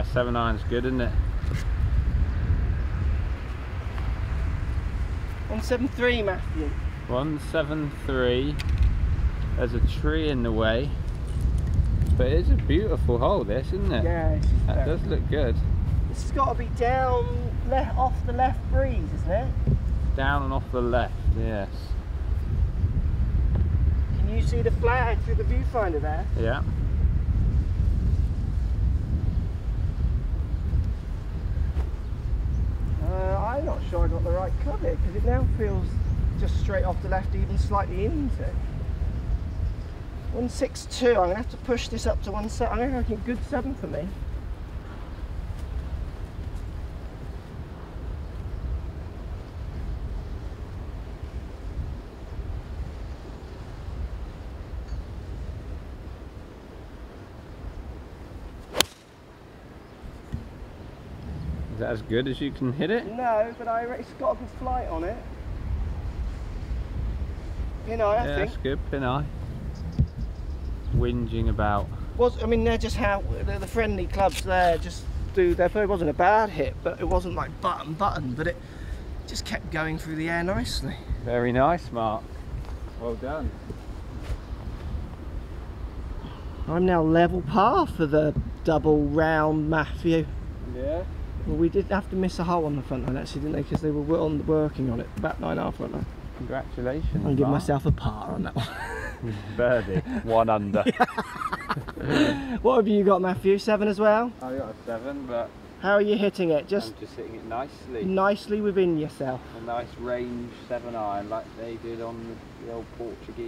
Yeah, 7-iron's good, isn't it? 173, Matthew. 173. There's a tree in the way. But it is a beautiful hole, this, isn't it? Yeah, it's that does look good. This has got to be down off the left breeze, isn't it? Down and off the left, yes. Can you see the flag through the viewfinder there? Yeah. I'm not sure I got the right cover because it now feels just straight off the left, even slightly into it. 162, I'm going to have to push this up to 170. I'm going to have a good 7 for me. Is that as good as you can hit it? No, but it's got a good flight on it. Pin eye, I think. Yeah, that's good, pin eye. Whinging about. I mean, they're just how the friendly clubs there just do their play. It wasn't a bad hit, but it wasn't like button, but it just kept going through the air nicely. Very nice, Mark. Well done. I'm now level par for the double round, Matthew. Yeah. Well, we did have to miss a hole on the front nine, actually, didn't they? Because they were working on it. Back nine half, weren't they? Congratulations. I'm going to give myself a par on that one. Birdie, 1 under. What have you got, Matthew? 7 as well? I got a 7, but... How are you hitting it? I'm just hitting it nicely. Nicely within yourself. A nice range 7-iron, like they did on the old Portugal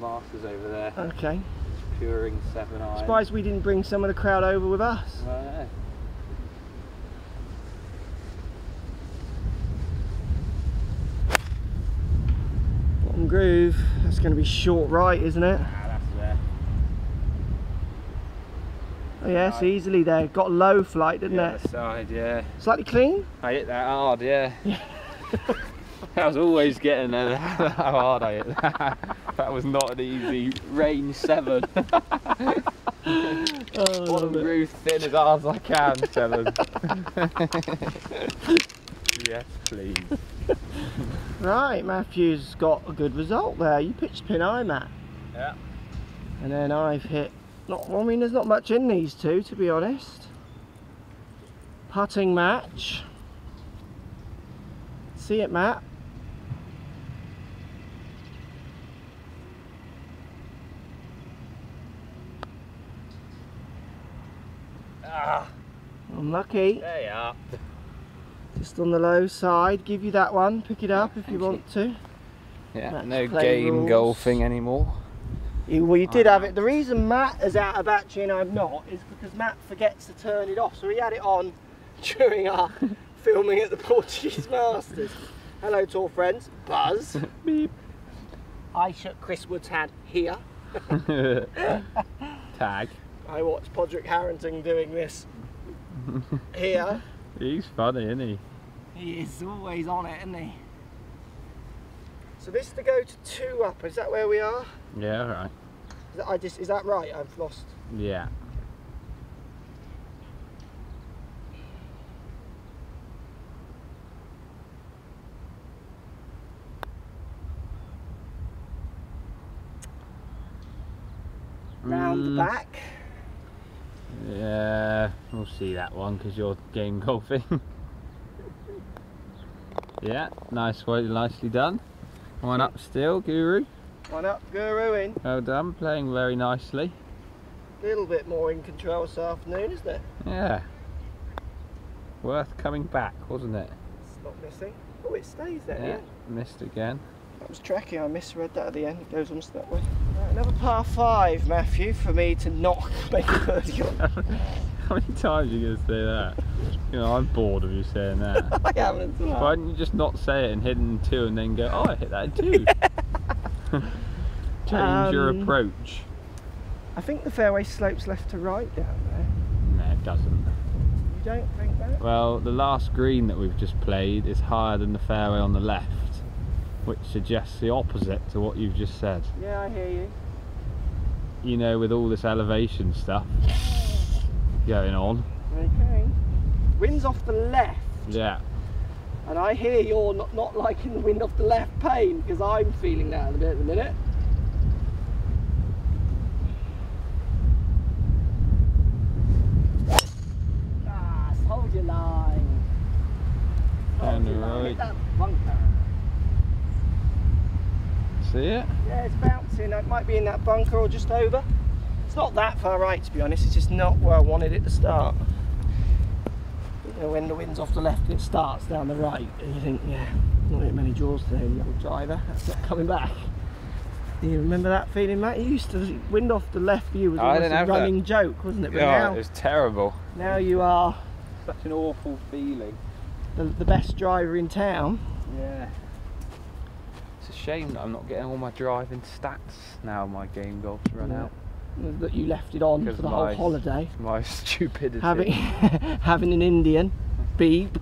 Masters over there. Okay. It's puring 7-iron. Surprised we didn't bring some of the crowd over with us. No. Groove, that's going to be short right, isn't it? That's there. Oh yeah, it's easily there. Got low flight, didn't it? The side, yeah. Slightly clean? I hit that hard, yeah. I was always getting there, how hard I hit that. That was not an easy range 7. One groove thin as hard as I can, 7. Yes, please. Right, Matthew's got a good result there. You pitched pin eye, Matt. Yeah. And then I've hit, I mean, there's not much in these two, to be honest. Putting match. See it, Matt. Ah. Unlucky. There you are. Just on the low side, give you that one, pick it up if you want to. Yeah, match no game rules. Golfing anymore. Well, you did have it. The reason Matt is out of battery and I'm not is because Matt forgets to turn it off. So he had it on during our filming at the Portuguese Masters. Hello, tall friends. Buzz. Beep. I shook Chris Wood's hand here. Tag. I watched Podrick Harrington doing this here. He's funny, isn't he? He is always on it, isn't he? So this to go to 2 up, is that where we are? Yeah, right. Is that right? I've lost. Yeah. Round the back. Yeah, we'll see that one because you're game golfing. Yeah, nicely done. 1 up still, Guru. 1 up, Guru in. Well done, playing very nicely. A little bit more in control this afternoon, isn't it? Yeah. Worth coming back, wasn't it? It's not missing. Oh, it stays there, yeah. Missed again. That was tricky, I misread that at the end. It goes almost that way. Another par 5, Matthew, for me to not make a birdie on. How many times are you going to say that? You know, I'm bored of you saying that. I haven't. Why didn't you just not say it and hit in 2 and then go, oh, I hit that in 2? Change your approach. I think the fairway slopes left to right down there. No, it doesn't. You don't think that? Well, the last green that we've just played is higher than the fairway on the left, which suggests the opposite to what you've just said. Yeah, I hear you. You know, with all this elevation stuff going on, Okay. Wind's off the left. Yeah. And I hear you're not liking the wind off the left pane, because I'm feeling that a bit at the minute. Ah, hold your line. Hit that bunker. See it? Yeah, it's bouncing. It might be in that bunker or just over. It's not that far right, to be honest. It's just not where I wanted it to start. When the wind's off the left, it starts down the right, and you think, yeah, not that many jaws today, the old driver. That's not coming back. Do you remember that feeling, Matt? You used to wind off the left view was almost a running joke, wasn't it? But now, it was terrible. Now you are such an awful feeling. The best driver in town. Yeah. It's a shame that I'm not getting all my driving stats now. My game golf's run out. That you left it on for the whole holiday. My stupidity. Having an Indian beep.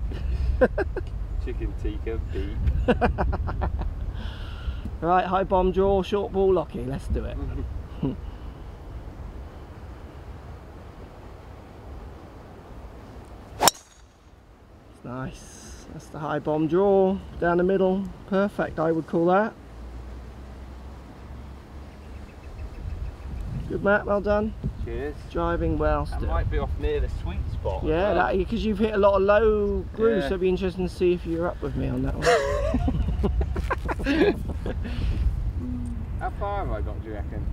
Chicken tikka beep. Right, high bomb draw, short ball Lockey. Let's do it. It's nice. That's the high bomb draw down the middle. Perfect, I would call that. Good, Matt, well done. Cheers. Driving well still. That might be off near the sweet spot. Yeah, because you've hit a lot of low grooves, so it'd be interesting to see if you're up with me on that one. How far have I got, do you reckon?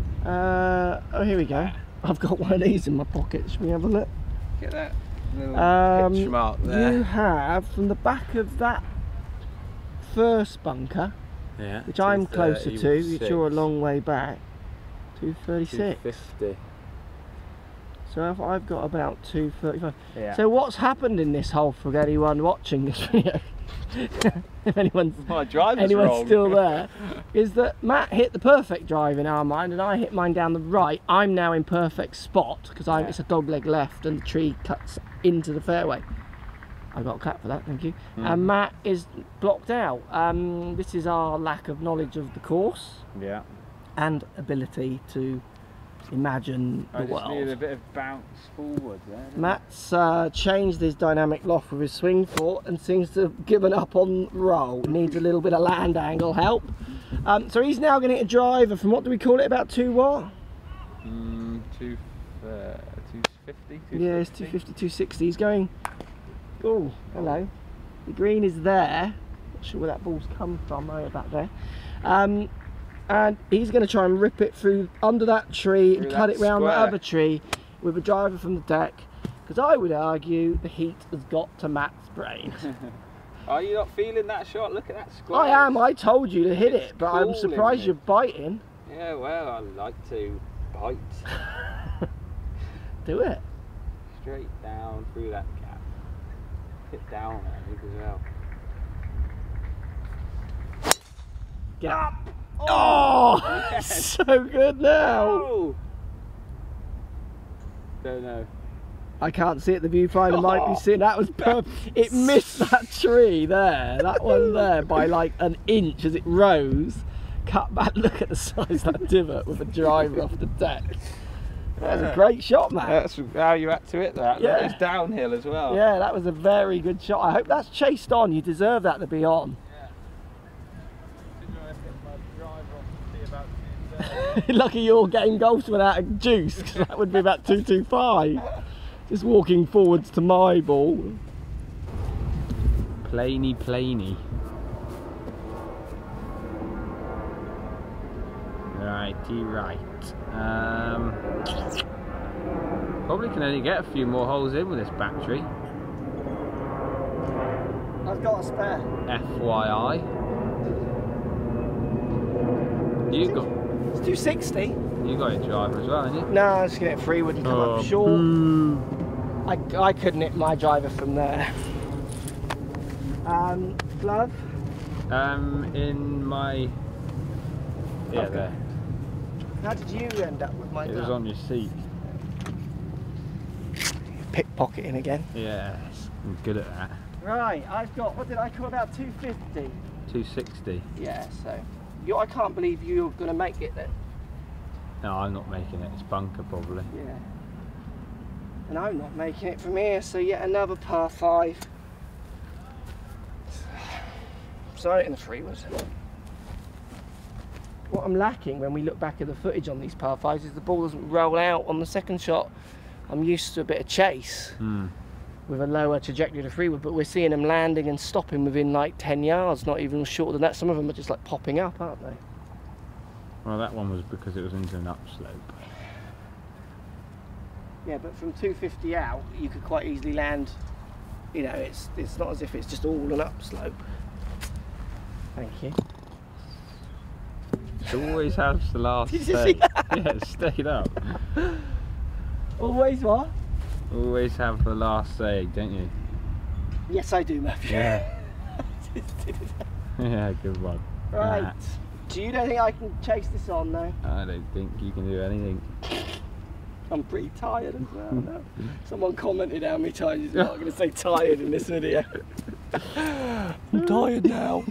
Oh, here we go. I've got one of these in my pocket. Should we have a look? Get that little pitch mark there. You have, from the back of that first bunker, which I'm closer to, which you're a long way back, 236. 250. So I've got about 235. Yeah. So what's happened in this hole for anyone watching this video? If anyone's still there, is that Matt hit the perfect drive in our mind, and I hit mine down the right. I'm now in perfect spot because it's a dog leg left, and the tree cuts into the fairway. I got a clap for that, thank you. And Matt is blocked out. This is our lack of knowledge of the course. Yeah. And ability to imagine the world. I just need a bit of bounce forward there. Matt's changed his dynamic loft with his swing fork and seems to have given up on roll. Needs a little bit of land angle help. So he's now going to hit a driver from, what do we call it, about 250? Yeah, it's 250, 260. He's going, oh, hello. The green is there. Not sure where that ball's come from, right about there. And he's going to try and rip it through under that tree and cut it round the other tree with a driver from the deck, because I would argue the heat has got to Matt's brain. Are you not feeling that shot? Look at that square. I am. I told you to hit it, but I'm surprised you're biting. Yeah, well, I like to bite. Do it. Straight down through that gap. Hit down, I think, as well. Get up. Oh, yes. So good now. Oh. Don't know. I can't see it. The viewfinder might be seeing. That was perfect. It missed that tree there. That one there by like an inch as it rose. Cut back. Look at the size of that divot with a driver off the deck. That was a great shot, man. That's how you had to hit that. Yeah. That was downhill as well. Yeah, that was a very good shot. I hope that's chased on. You deserve that to be on. Lucky your game golf's without a juice, because that would be about 225. Just walking forwards to my ball. Plany, plany. Righty, right. Probably can only get a few more holes in with this battery. I've got a spare. FYI. You got. It's 260. You got your driver as well, didn't you? No, I was just going to hit freeward and come up short. I couldn't hit my driver from there. Glove? In my... Yeah, okay. There. How did you end up with my glove? It was on your seat. Pickpocketing again. Yeah, I'm good at that. Right, I've got, what did I call about 250? 260. Yeah, so... I can't believe you're going to make it then. No, I'm not making it. It's bunker probably. Yeah. and I'm not making it from here, so yet another par 5. Sorry, in the tree was. What I'm lacking when we look back at the footage on these par 5s is the ball doesn't roll out on the second shot. I'm used to a bit of chase with a lower trajectory to freewood, but we're seeing them landing and stopping within like 10 yards, not even shorter than that. Some of them are just like popping up, aren't they? Well, that one was because it was into an upslope. Yeah, but from 250 out, you could quite easily land, you know, it's not as if it's just all an upslope. Thank you. It always has the last stay. Yeah, stayed up. Always what? Always have the last say, don't you? Yes, I do, Matthew. Yeah. Yeah, good one. Right. Nah. Do you don't think I can chase this on, though? I don't think you can do anything. I'm pretty tired as well now. Someone commented how many times he's not going to say tired in this video. I'm tired now.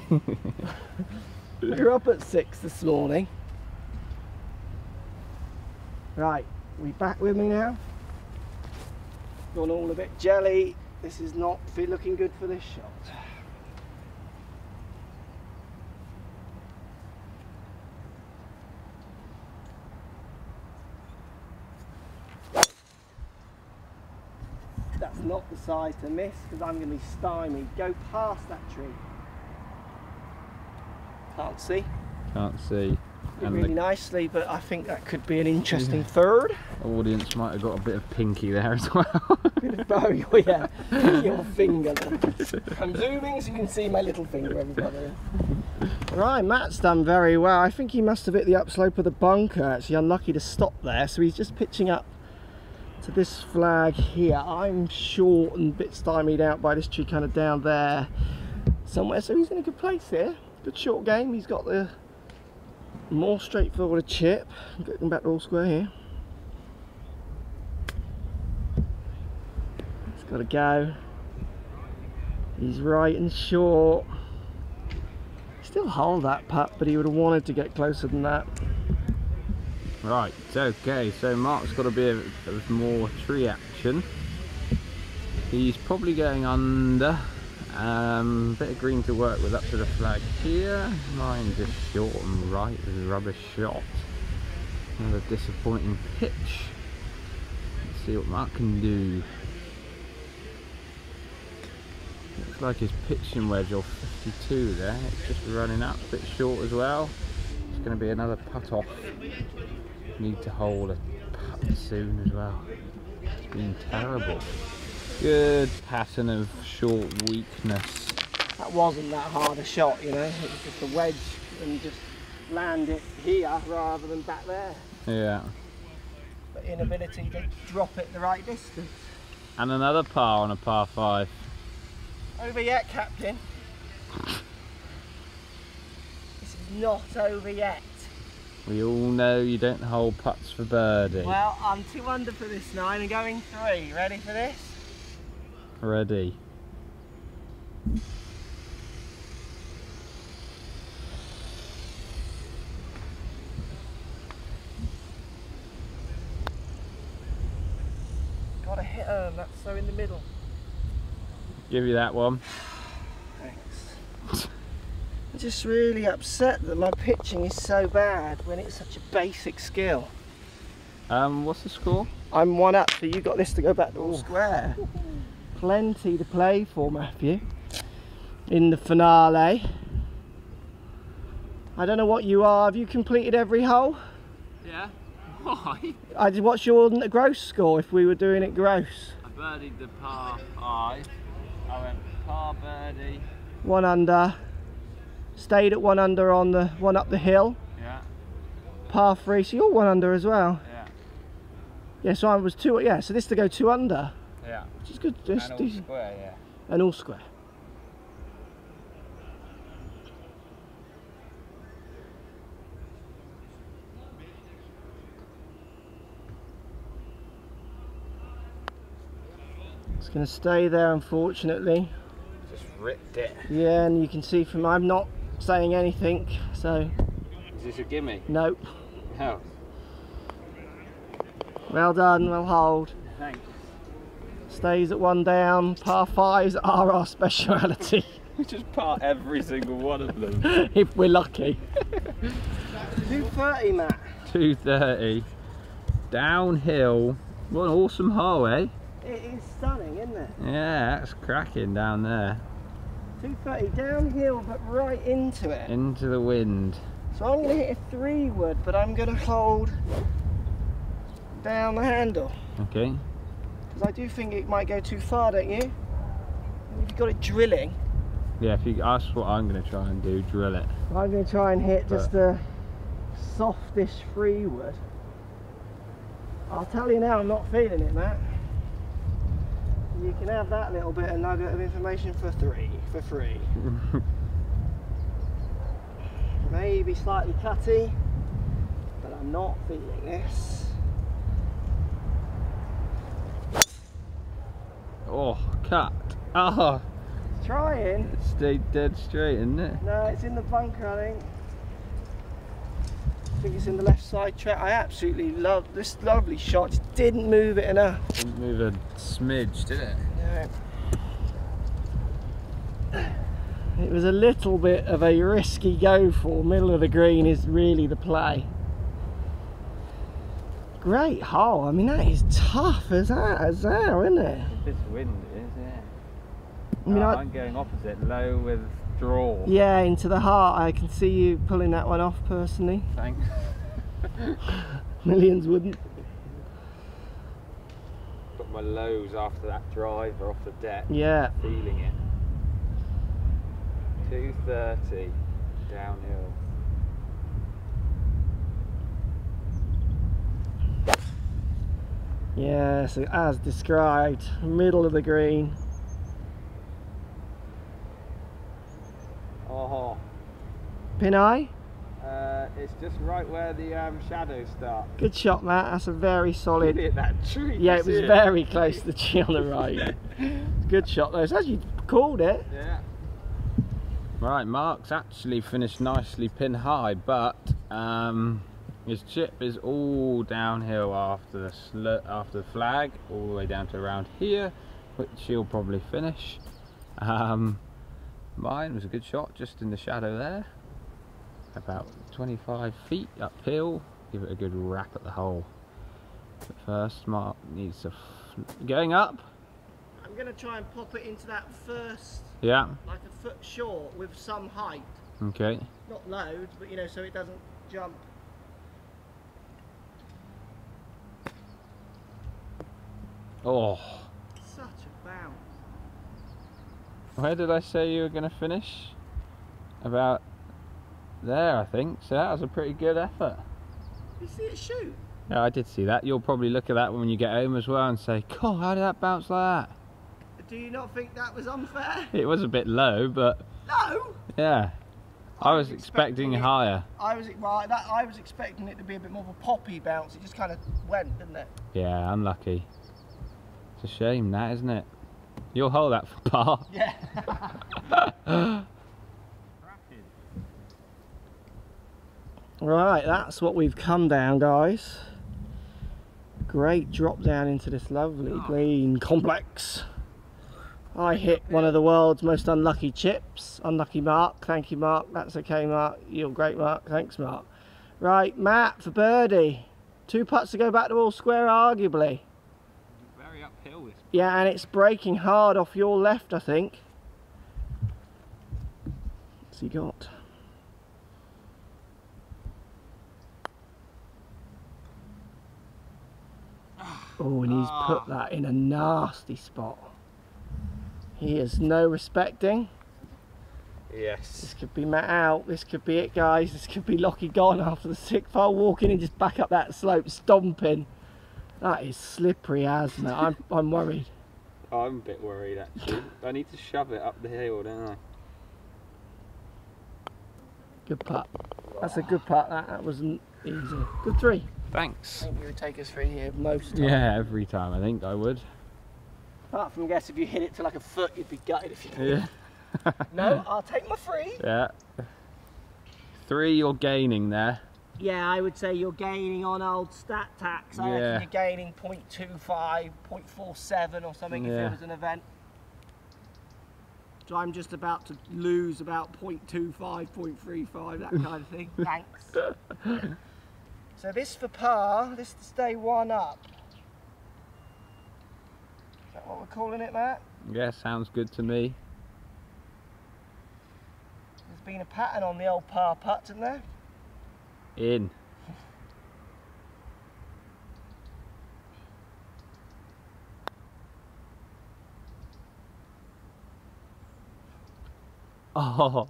We were up at 6 this morning. Right, we back with me now. Gone all a bit jelly. This is not looking good for this shot. That's not the size to miss because I'm going to be stymied. Go past that tree. Can't see. Can't see. And really nicely, but I think that could be an interesting third. Audience might have got a bit of pinky there as well. Bit of bow, yeah. Your finger. I'm zooming so you can see my little finger, everybody. Right, Matt's done very well. I think he must have hit the upslope of the bunker. Actually, unlucky to stop there, so he's just pitching up to this flag here. I'm short and a bit stymied out by this tree kind of down there somewhere, so he's in a good place here. Good short game. He's got the more straightforward chip. Getting back to all square here. He's got to go. He's right and short. Still hold that putt, but he would have wanted to get closer than that. Right, okay, so Mark's got to be a more tree action. He's probably going under. Bit of green to work with up to the flag here. Mine just short and right is a rubbish shot. Another disappointing pitch. Let's see what Mark can do. Looks like his pitching wedge or 52 there. It's just running up, a bit short as well. It's going to be another putt off. Need to hold a putt soon as well. It's been terrible. Good pattern of short weakness. That wasn't that hard a shot, you know. It was just a wedge and just land it here rather than back there. Yeah. But inability to drop it the right distance. And another par on a par 5. Over yet, Captain. This is not over yet. We all know you don't hold putts for birdie. Well, I'm 2 under for this 9 and going 3. Ready for this? Ready. Got a hit her, that's so in the middle. Give you that one. Thanks. I'm just really upset that my pitching is so bad when it's such a basic skill. What's the score? I'm 1 up, so you got this to go back to all square. Plenty to play for, Matthew, in the finale. I don't know what you are. Have you completed every hole? Yeah. Why? What's your gross score if we were doing it gross? I birdied the par 5. I went par birdie. 1 under. Stayed at 1 under on the one up the hill. Yeah. Par 3. So you're 1 under as well. Yeah. Yeah. So I was 2. Yeah. So this to go 2 under. Yeah. Which is good. Just and all square, yeah. And all square. It's going to stay there, unfortunately. Just ripped it. Yeah, and you can see from I'm not saying anything, so. Is this a gimme? Nope. No. Well done. Well hold. Thanks. Stays at one down. Par fives are our speciality. We just par every single one of them. If we're lucky. 230, Matt. 230. Downhill. What an awesome hole, eh? It is stunning, isn't it? Yeah, that's cracking down there. 230 downhill, but right into it. Into the wind. So I'm going to hit a 3-wood, but I'm going to hold down the handle. Okay. Because I do think it might go too far, don't you? If you've got it drilling. Yeah, if you, that's what I'm going to try and do, drill it. I'm going to try and hit just the softish 3-wood. I'll tell you now, I'm not feeling it, Matt. You can have that little bit of nugget of information for free. Maybe slightly cutty, but I'm not feeling this. Oh, cut. Oh. It's trying. It stayed dead straight, isn't it? No, it's in the bunker, I think. I think it's in the left side track. I absolutely love this lovely shot. Just didn't move it enough. Didn't move a smidge, did it? No. It was a little bit of a risky go for. Middle of the green is really the play. Great hole. I mean, that is tough as hell, isn't it? This wind is, yeah. I mean, I'm going opposite, low with draw. Yeah, into the heart. I can see you pulling that one off personally. Thanks. Millions wouldn't. But my lows after that drive are off the deck. Yeah. Feeling it. 230 downhill. Yeah, so as described, middle of the green. Oh. Pin eye? It's just right where the shadows start. Good shot, Matt. That's a very solid. Hit that tree. Yeah, it was very close to the tree on the right. Good shot, though. It's as you called it. Yeah. Right, Mark's actually finished nicely pin high, but his chip is all downhill after the flag, all the way down to around here, which he'll probably finish. Mine was a good shot, just in the shadow there, about 25 feet uphill. Give it a good rap at the hole. But first, Mark needs to going up. I'm going to try and pop it into that first. Yeah. Like a foot short with some height. Okay. Not loads, but you know, so it doesn't jump. Oh. Such a bounce. Where did I say you were going to finish? About there, I think. So that was a pretty good effort. Did you see it shoot? Yeah, I did see that. You'll probably look at that when you get home as well and say, God, how did that bounce like that? Do you not think that was unfair? It was a bit low, but... Low? Yeah. I was expecting higher. I was expecting it to be a bit more of a poppy bounce. It just kind of went, didn't it? Yeah, unlucky. It's a shame that, isn't it? You'll hold that for par. Yeah. Right, that's what we've come down, guys. Great drop down into this lovely green complex. I hit one of the world's most unlucky chips. Unlucky Mark. Thank you, Mark. That's okay, Mark. You're great, Mark. Thanks, Mark. Right, Matt for birdie. 2 putts to go back to all square, arguably. Very uphill this. Yeah, and it's breaking hard off your left, I think. What's he got? Oh, and he's put that in a nasty spot. He is no respecting. Yes. This could be Matt out. This could be it, guys. This could be Lockey gone after the 6th hole, walking and just back up that slope, stomping. That is slippery, isn't it? I'm worried. I'm a bit worried, actually. I need to shove it up the hill, don't I? Good putt. That's a good putt. That wasn't easy. Good 3. Thanks. I think you would take us through here most times. Yeah, every time. I think I would. Apart from, I guess, if you hit it to like a foot, you'd be gutted if you did. Yeah. No, I'll take my 3. Yeah. 3 you're gaining there. yeah, I would say you're gaining on old stat tax. I reckon you're gaining 0.25, 0.47 or something if it was an event. So I'm just about to lose about 0.25, 0.35, that kind of thing. Thanks. So this for par, this is day one up. Is that what we're calling it, Matt? Yeah, sounds good to me. There's been a pattern on the old par putts, isn't there? In. Oh,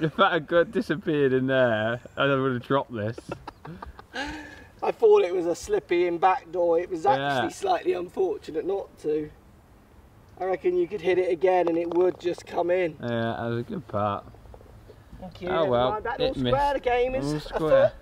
if that had disappeared in there, I would have dropped this. I thought it was a slippy in backdoor. It was actually slightly unfortunate not to. I reckon you could hit it again and it would just come in. Yeah, that was a good part. Thank you. Oh well, that all square, the game is all square.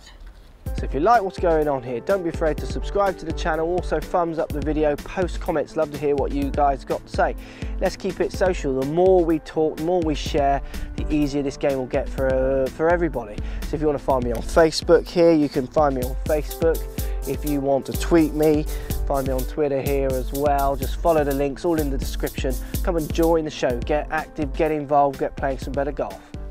So if you like what's going on here, don't be afraid to subscribe to the channel, also thumbs up the video, post comments, love to hear what you guys got to say. Let's keep it social. The more we talk, the more we share, the easier this game will get for everybody. So if you want to find me on Facebook here, you can find me on Facebook. If you want to tweet me, find me on Twitter here as well. Just follow the links, all in the description. Come and join the show, get active, get involved, get playing some better golf.